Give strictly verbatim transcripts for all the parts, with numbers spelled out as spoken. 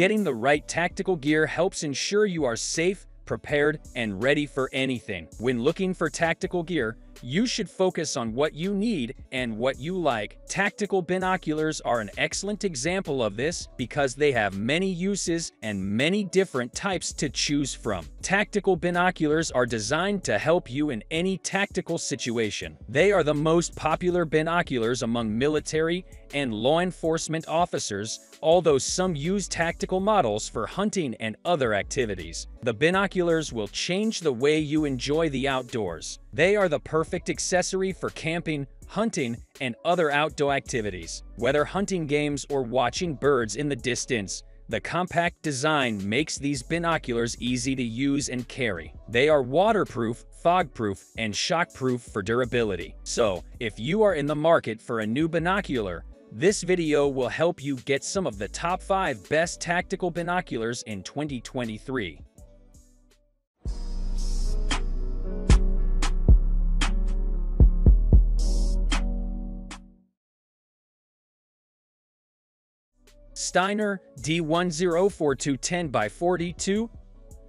Getting the right tactical gear helps ensure you are safe, prepared, and ready for anything. When looking for tactical gear, you should focus on what you need and what you like. Tactical binoculars are an excellent example of this because they have many uses and many different types to choose from. Tactical binoculars are designed to help you in any tactical situation. They are the most popular binoculars among military and law enforcement officers, although some use tactical models for hunting and other activities. The binoculars will change the way you enjoy the outdoors. They are the perfect accessory for camping, hunting, and other outdoor activities. Whether hunting games or watching birds in the distance, the compact design makes these binoculars easy to use and carry. They are waterproof, fogproof, and shockproof for durability. So, if you are in the market for a new binocular, this video will help you get some of the top five best tactical binoculars in twenty twenty-three. Steiner D ten forty-two ten by forty-two.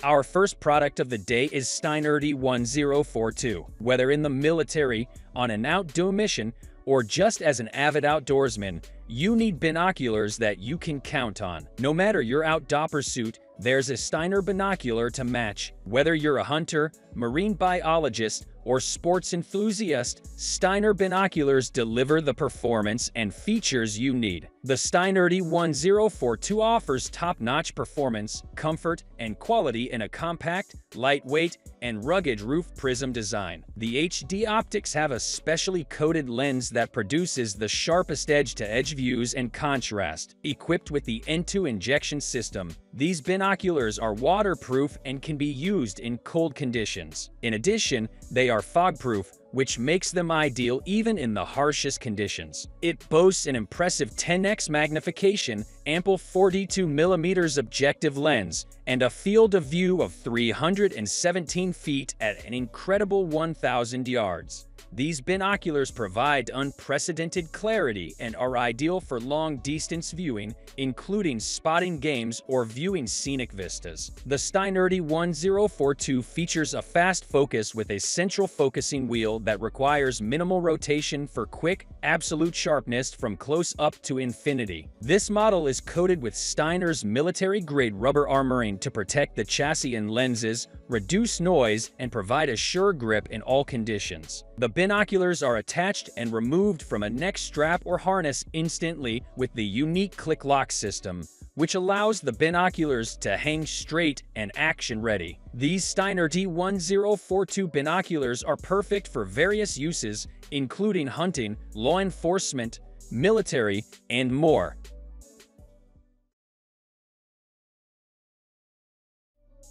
Our first product of the day is Steiner D ten forty-two. Whether in the military, on an outdoor mission, or just as an avid outdoorsman, you need binoculars that you can count on. No matter your outdoor pursuit, there's a Steiner binocular to match. Whether you're a hunter, marine biologist, or sports enthusiast, Steiner binoculars deliver the performance and features you need. The Steiner D ten forty-two offers top-notch performance, comfort, and quality in a compact, lightweight, and rugged roof prism design. The H D optics have a specially coated lens that produces the sharpest edge-to-edge views and contrast. Equipped with the N two injection system, these binoculars are waterproof and can be used in cold conditions. In addition, they are fogproof, which makes them ideal even in the harshest conditions. It boasts an impressive ten X magnification, ample forty-two millimeter objective lens, and a field of view of three hundred seventeen feet at an incredible one thousand yards. These binoculars provide unprecedented clarity and are ideal for long-distance viewing, including spotting games or viewing scenic vistas. The Steiner D ten forty-two features a fast focus with a central focusing wheel that requires minimal rotation for quick, absolute sharpness from close up to infinity. This model is coated with Steiner's military-grade rubber armoring to protect the chassis and lenses, reduce noise, and provide a sure grip in all conditions. The binoculars are attached and removed from a neck strap or harness instantly with the unique click lock system, which allows the binoculars to hang straight and action-ready. These Steiner D ten forty-two binoculars are perfect for various uses, including hunting, law enforcement, military, and more.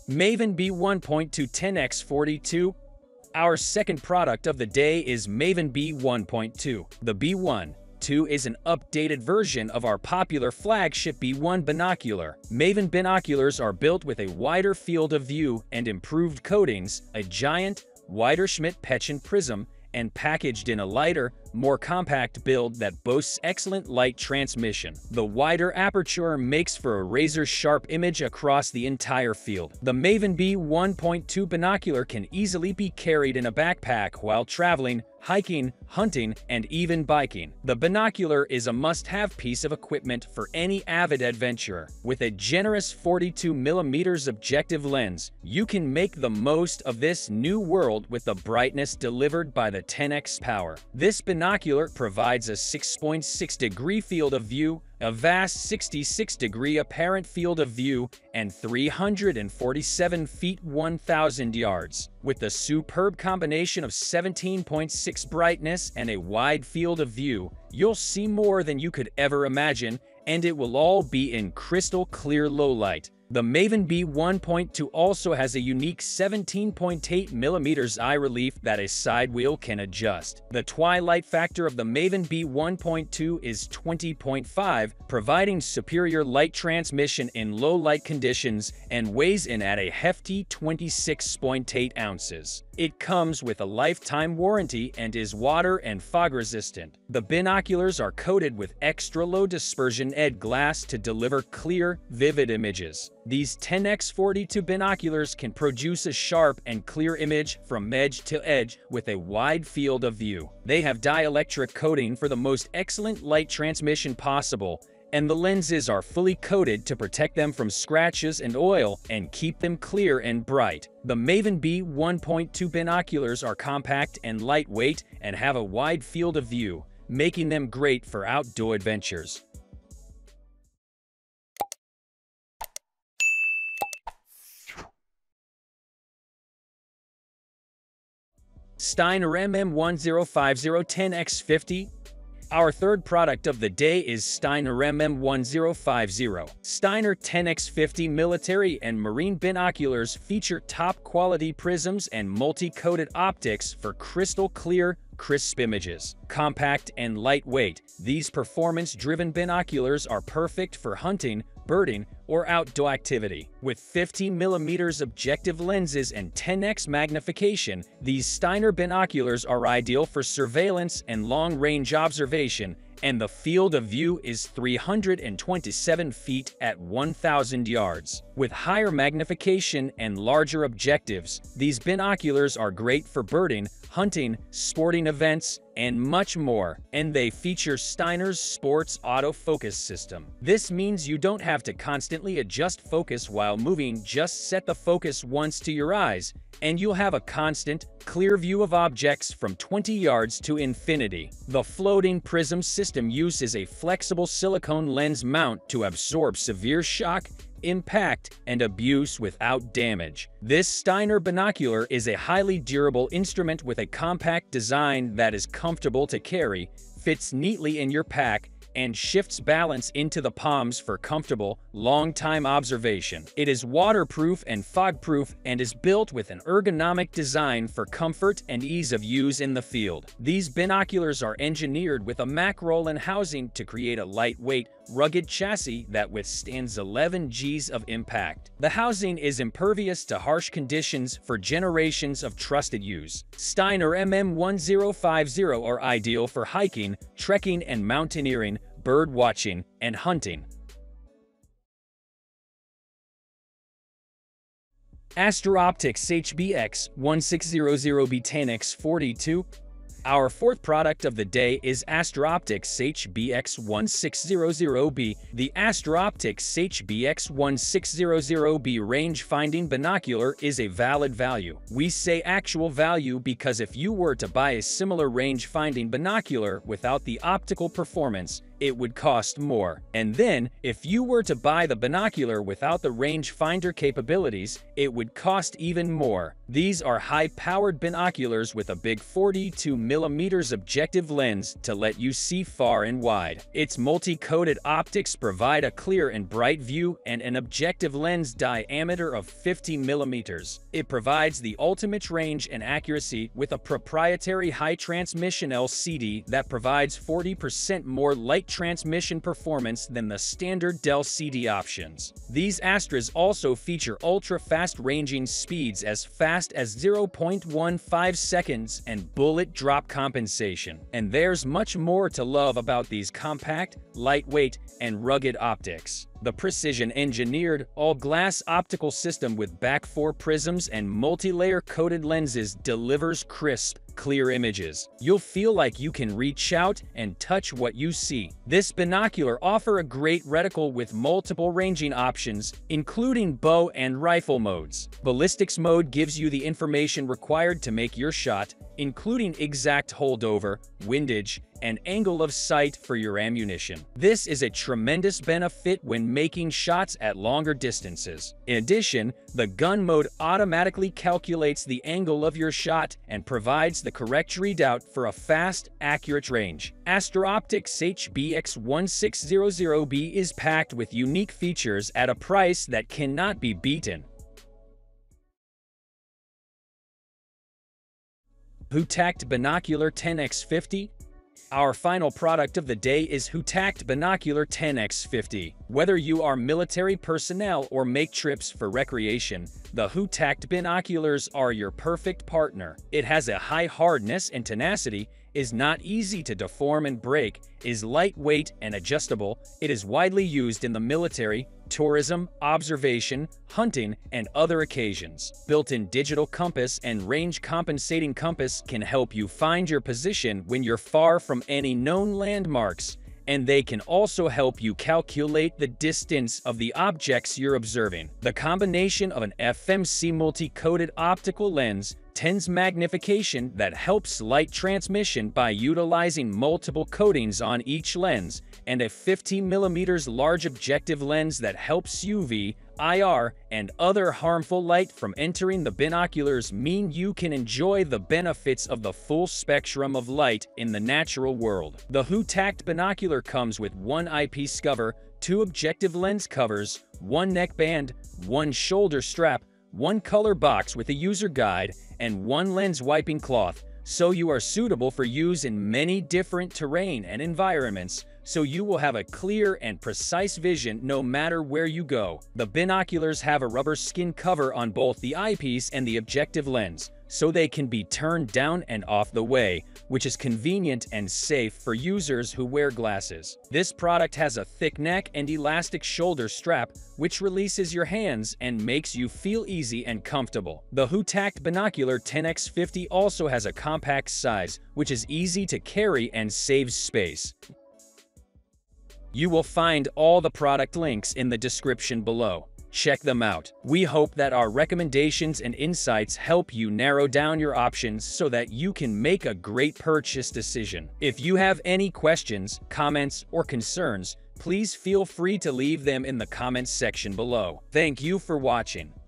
Maven B one point two ten by forty-two. Our second product of the day is Maven B one point two. The B one point two is an updated version of our popular flagship B one binocular. Maven binoculars are built with a wider field of view and improved coatings, a giant, wider Schmidt-Pechen prism, and packaged in a lighter, more compact build that boasts excellent light transmission. The wider aperture makes for a razor-sharp image across the entire field. The Maven B one point two binocular can easily be carried in a backpack while traveling, hiking, hunting, and even biking. The binocular is a must-have piece of equipment for any avid adventurer. With a generous forty-two millimeter objective lens, you can make the most of this new world with the brightness delivered by the ten X power. This binocular Binocular provides a six point six degree field of view, a vast sixty-six degree apparent field of view, and three hundred forty-seven feet one thousand yards. With a superb combination of seventeen point six brightness and a wide field of view, you'll see more than you could ever imagine, and it will all be in crystal clear low light, The Maven B one point two also has a unique seventeen point eight millimeter eye relief that a side wheel can adjust. The twilight factor of the Maven B one point two is twenty point five, providing superior light transmission in low light conditions, and weighs in at a hefty twenty-six point eight ounces. It comes with a lifetime warranty and is water and fog resistant. The binoculars are coated with extra low dispersion E D glass to deliver clear, vivid images. These ten by forty-two binoculars can produce a sharp and clear image from edge to edge with a wide field of view. They have dielectric coating for the most excellent light transmission possible, and the lenses are fully coated to protect them from scratches and oil and keep them clear and bright. The Maven B one point two binoculars are compact and lightweight and have a wide field of view, making them great for outdoor adventures. Steiner M M one zero five zero ten by fifty. Our third product of the day is Steiner M M one zero five zero. Steiner ten by fifty military and marine binoculars feature top-quality prisms and multi-coated optics for crystal-clear, crisp images. Compact and lightweight, these performance-driven binoculars are perfect for hunting, birding, or outdoor activity. With fifty millimeter objective lenses and ten x magnification, these Steiner binoculars are ideal for surveillance and long-range observation, and the field of view is three hundred twenty-seven feet at one thousand yards. With higher magnification and larger objectives, these binoculars are great for birding, hunting, sporting events, and much more, and they feature Steiner's sports autofocus system. This means you don't have to constantly adjust focus while moving, just set the focus once to your eyes, and you'll have a constant, clear view of objects from twenty yards to infinity. The floating prism system uses a flexible silicone lens mount to absorb severe shock, impact, and abuse without damage. This Steiner binocular is a highly durable instrument with a compact design that is comfortable to carry, fits neatly in your pack, and shifts balance into the palms for comfortable, long-time observation. It is waterproof and fog-proof and is built with an ergonomic design for comfort and ease of use in the field. These binoculars are engineered with a Mac-Rollin housing to create a lightweight, rugged chassis that withstands eleven G's of impact. The housing is impervious to harsh conditions for generations of trusted use. Steiner M M one zero five zero are ideal for hiking, trekking, and mountaineering, bird watching, and hunting. Astro Optics H B X sixteen hundred B ten by forty-two. Our fourth product of the day is Astro Optics H B X sixteen hundred B. The Astro Optics H B X sixteen hundred B range-finding binocular is a valid value. We say actual value because if you were to buy a similar range-finding binocular without the optical performance, it would cost more. And then, if you were to buy the binocular without the rangefinder capabilities, it would cost even more. These are high-powered binoculars with a big forty-two millimeter objective lens to let you see far and wide. Its multi-coated optics provide a clear and bright view and an objective lens diameter of fifty millimeters. It provides the ultimate range and accuracy with a proprietary high-transmission L C D that provides forty percent more light transmission performance than the standard L C D options. These Astras also feature ultra-fast ranging speeds as fast as zero point one five seconds and bullet drop compensation. And there's much more to love about these compact, lightweight, and rugged optics. The precision-engineered, all-glass optical system with back four prisms and multi-layer coated lenses delivers crisp, clear images. You'll feel like you can reach out and touch what you see. This binocular offers a great reticle with multiple ranging options, including bow and rifle modes. Ballistics mode gives you the information required to make your shot, including exact holdover, windage, and angle of sight for your ammunition. This is a tremendous benefit when making shots at longer distances. In addition, the gun mode automatically calculates the angle of your shot and provides the correct readout for a fast, accurate range. Astro Optics H B X sixteen hundred B is packed with unique features at a price that cannot be beaten. Hutact Binocular ten by fifty. Our final product of the day is Hutact Binocular ten by fifty. Whether you are military personnel or make trips for recreation, the Hutact binoculars are your perfect partner. It has a high hardness and tenacity, is not easy to deform and break, is lightweight and adjustable. It is widely used in the military, tourism, observation, hunting, and other occasions. Built-in digital compass and range-compensating compass can help you find your position when you're far from any known landmarks, and they can also help you calculate the distance of the objects you're observing. The combination of an F M C multi-coated optical lens, ten X magnification that helps light transmission by utilizing multiple coatings on each lens, and a fifteen millimeter large objective lens that helps U V, I R, and other harmful light from entering the binoculars mean you can enjoy the benefits of the full spectrum of light in the natural world. The Hutact binocular comes with one eyepiece cover, two objective lens covers, one neckband, one shoulder strap, one color box with a user guide, and one lens wiping cloth, so you are suitable for use in many different terrain and environments, so you will have a clear and precise vision no matter where you go. The binoculars have a rubber skin cover on both the eyepiece and the objective lens, so they can be turned down and off the way, which is convenient and safe for users who wear glasses. This product has a thick neck and elastic shoulder strap, which releases your hands and makes you feel easy and comfortable. The Hutact Binocular ten by fifty also has a compact size, which is easy to carry and saves space. You will find all the product links in the description below. Check them out. We hope that our recommendations and insights help you narrow down your options so that you can make a great purchase decision. If you have any questions, comments, or concerns, please feel free to leave them in the comments section below. Thank you for watching.